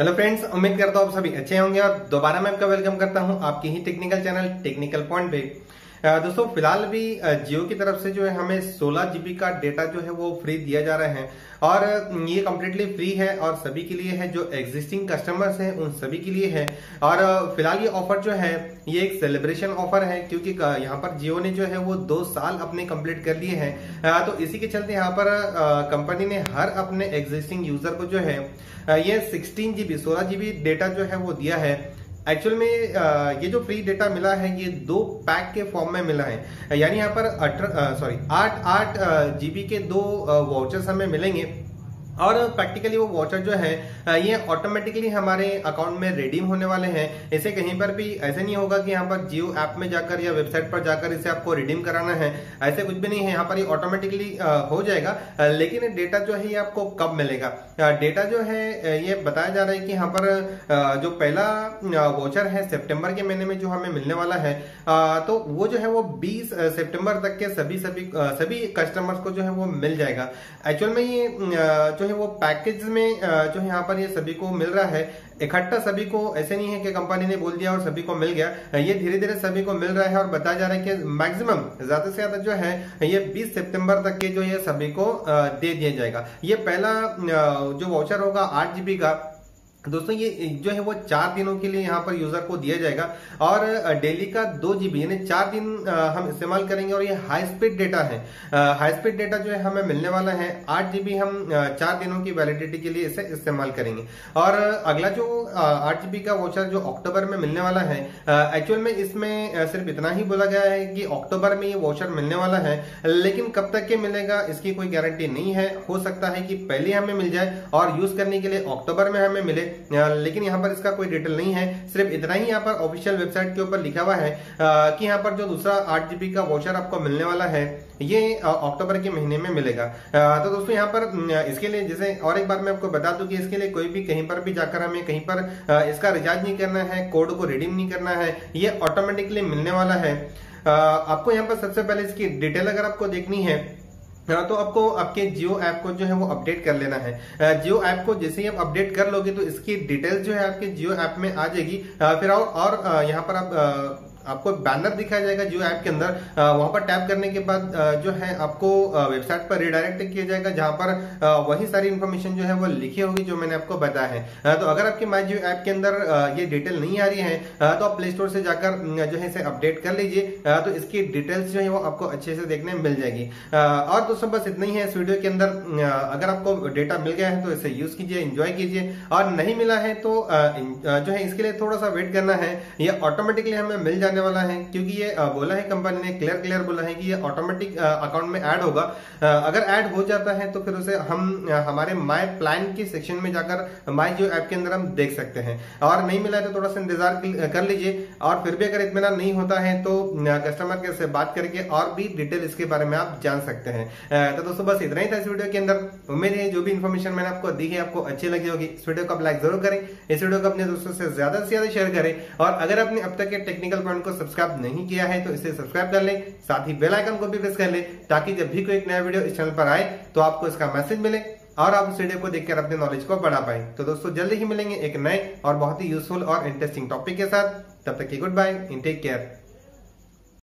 Hello friends, उम्मीद करता हूं आप सभी अच्छे होंगे और दोबारा मैं आपका वेलकम करता हूं आपके ही टेक्निकल चैनल टेक्निकल पॉइंट पे। दोस्तों फिलहाल भी जियो की तरफ से जो है हमें 16 GB का डेटा जो है वो फ्री दिया जा रहा है और ये कम्प्लीटली फ्री है और सभी के लिए है, जो एग्जिस्टिंग कस्टमर्स हैं उन सभी के लिए है। और फिलहाल ये ऑफर जो है ये एक सेलिब्रेशन ऑफर है क्योंकि यहाँ पर जियो ने जो है वो 2 साल अपने कंप्लीट कर लिए हैं, तो इसी के चलते यहाँ पर कंपनी ने हर अपने एग्जिस्टिंग यूजर को जो है ये 16 GB 16 GB डेटा जो है वो दिया है। एक्चुअल में ये जो फ्री डेटा मिला है ये 2 पैक के फॉर्म में मिला है, यानी यहाँ पर 8 GB के 2 वाउचर्स हमें मिलेंगे और प्रैक्टिकली वो वाउचर जो है ये ऑटोमेटिकली हमारे अकाउंट में रिडीम होने वाले हैं। इसे कहीं पर भी ऐसे नहीं होगा कि यहाँ पर जियो ऐप में जाकर या वेबसाइट पर जाकर इसे आपको रिडीम कराना है, ऐसे कुछ भी नहीं है। यहाँ पर ये ऑटोमेटिकली हो जाएगा, लेकिन डेटा जो है ये आपको कब मिलेगा, डेटा जो है ये बताया जा रहा है कि यहाँ पर जो पहला वाउचर है सितंबर के महीने में जो हमें मिलने वाला है, तो वो जो है वो 20 सितंबर तक के सभी कस्टमर्स को जो है वो मिल जाएगा। एक्चुअल में ये वो पैकेज में जो है यहाँ पर ये सभी को मिल रहा है इकट्ठा, सभी को ऐसे नहीं है कि कंपनी ने बोल दिया और सभी को मिल गया, ये धीरे धीरे सभी को मिल रहा है। और बताया जा रहा है कि मैक्सिमम ज्यादा से ज्यादा जो है ये 20 सितंबर तक के जो ये सभी को दे दिया जाएगा। ये पहला जो वाउचर होगा 8 GB का, दोस्तों ये जो है वो 4 दिनों के लिए यहाँ पर यूजर को दिया जाएगा और डेली का 2 GB यानी 4 दिन हम इस्तेमाल करेंगे। और ये हाई स्पीड डेटा है, हाई स्पीड डेटा जो है हमें मिलने वाला है 8 GB, हम 4 दिनों की वैलिडिटी के लिए इसे इस्तेमाल करेंगे। और अगला जो 8 GB का वाउचर जो अक्टूबर में मिलने वाला है, एक्चुअल में इसमें सिर्फ इतना ही बोला गया है कि अक्टूबर में ये वाउचर मिलने वाला है, लेकिन कब तक के मिलेगा इसकी कोई गारंटी नहीं है। हो सकता है कि पहले हमें मिल जाए और यूज करने के लिए अक्टूबर में हमें मिले, लेकिन यहाँ पर इसका कोई डिटेल नहीं है। सिर्फ इतना ही यहाँ पर ऑफिशियल वेबसाइट के ऊपर लिखा हुआ है कि यहाँ पर जो दूसरा 8 GB का वाउचर आपको मिलने वाला है ये अक्टूबर के महीने में मिलेगा। तो दोस्तों यहाँ पर इसके लिए जैसे और एक बार मैं आपको बता दूं कि इसके लिए कोई भी कहीं पर भी जाकर हमें कहीं पर इसका रिचार्ज नहीं करना है, कोड को रिडीम नहीं करना है, ये ऑटोमेटिकली मिलने वाला है। आपको यहाँ पर सबसे पहले इसकी डिटेल अगर आपको देखनी है तो आपको आपके जियो ऐप को जो है वो अपडेट कर लेना है। जियो ऐप को जैसे ही आप अपडेट कर लोगे तो इसकी डिटेल्स जो है आपके जियो ऐप में आ जाएगी। फिर और यहाँ पर आपको बैनर दिखाया जाएगा जियो ऐप के अंदर, वहां पर टैप करने के बाद जो है आपको वेबसाइट पर रिडायरेक्ट किया जाएगा जहां पर वही सारी इन्फॉर्मेशन जो है वो लिखी होगी जो मैंने आपको बताया है। तो अगर आपके माय जियो ऐप के अंदर ये डिटेल नहीं आ रही है तो आप प्ले स्टोर से जाकर जो है इसे अपडेट कर लीजिए, तो इसकी डिटेल्स जो है वो आपको अच्छे से देखने मिल जाएगी। और दोस्तों बस इतना ही है इस वीडियो के अंदर, अगर आपको डेटा मिल गया है तो इसे यूज कीजिए, एंजॉय कीजिए, और नहीं मिला है तो जो है इसके लिए थोड़ा सा वेट करना है, ये ऑटोमेटिकली हमें मिल जाने वाला है क्योंकि ये बोला है कंपनी ने, क्लियर बोला है कि ये ऑटोमेटिक अकाउंट में ऐड होगा। अगर ऐड हो जाता है तो फिर उसे हम हमारे माय प्लान की सेक्शन में जाकर माय जियो ऐप के अंदर हम देख सकते हैं। और नहीं मिला है तो थोड़ा सा इंतजार कर लीजिए, और फिर भी अगर इतना नहीं होता है तो कस्टमर केयर से बात करके और भी डिटेल इसके बारे में आप जान सकते हैं। तो दोस्तों बस इतना ही था इस वीडियो के अंदर, उम्मीद है जो भी इन्फॉर्मेशन मैंने आपको दी है आपको अच्छी लगी होगी। इस वीडियो को आप लाइक जरूर करें, इस वीडियो को अपने दोस्तों से ज्यादा शेयर करें, और अगर आपने अब तक के टेक्निकल पॉइंट को सब्सक्राइब नहीं किया है तो इसे सब्सक्राइब कर लें, साथ ही बेल आइकन को भी प्रेस कर लें ताकि जब भी कोई एक नया वीडियो इस चैनल पर आए तो आपको इसका मैसेज मिले और आप उस वीडियो को देखकर अपने नॉलेज को बढ़ा पाए। तो दोस्तों जल्दी ही मिलेंगे एक नए और बहुत ही यूजफुल और इंटरेस्टिंग टॉपिक के साथ, तब तक के good bye and take care.